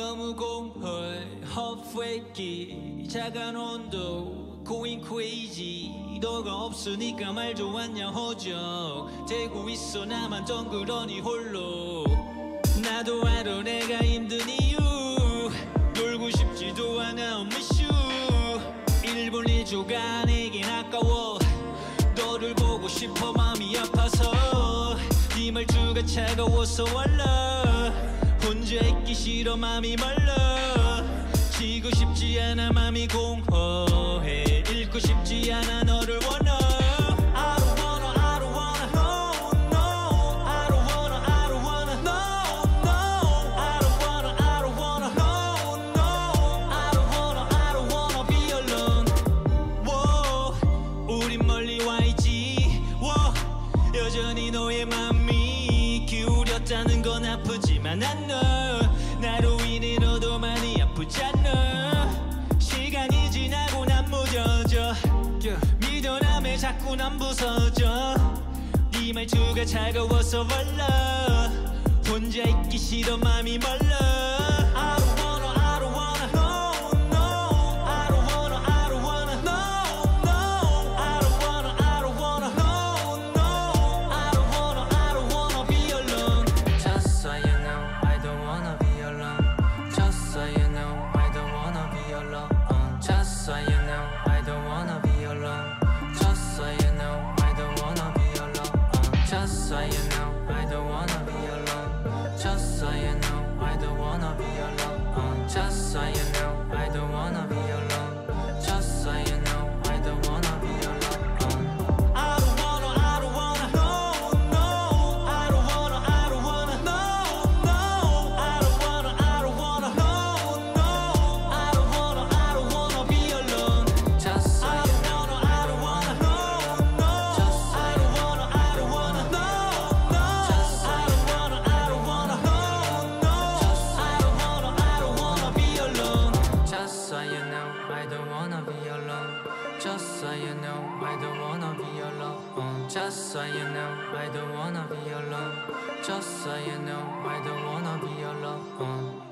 너무 공허해 헛회기 차가운 온도 going crazy 너가 없으니까 말 좀 안냐 허적 대고 있어 나만 덩그러니 홀로 나도 알아 내가 힘든 이유 놀고 싶지도 않아 I'm with you 일본 해조가 내겐 아까워 너를 보고 싶어 마음이 아파서 네 말투가 차가워서 알라 혼자 있기 싫어 맘이 말라 지고 싶지 않아 맘이 공허해 읽고 싶지 않아 너를 원해 난 너 나로 인해 너도 많이 아프잖아 시간이 지나고 난 무뎌져 믿어 남에 자꾸 난 부서져 네 말투가 차가워서 몰라 혼자 있기 싫어 맘이 멀라 Just so you know, I don't wanna be alone.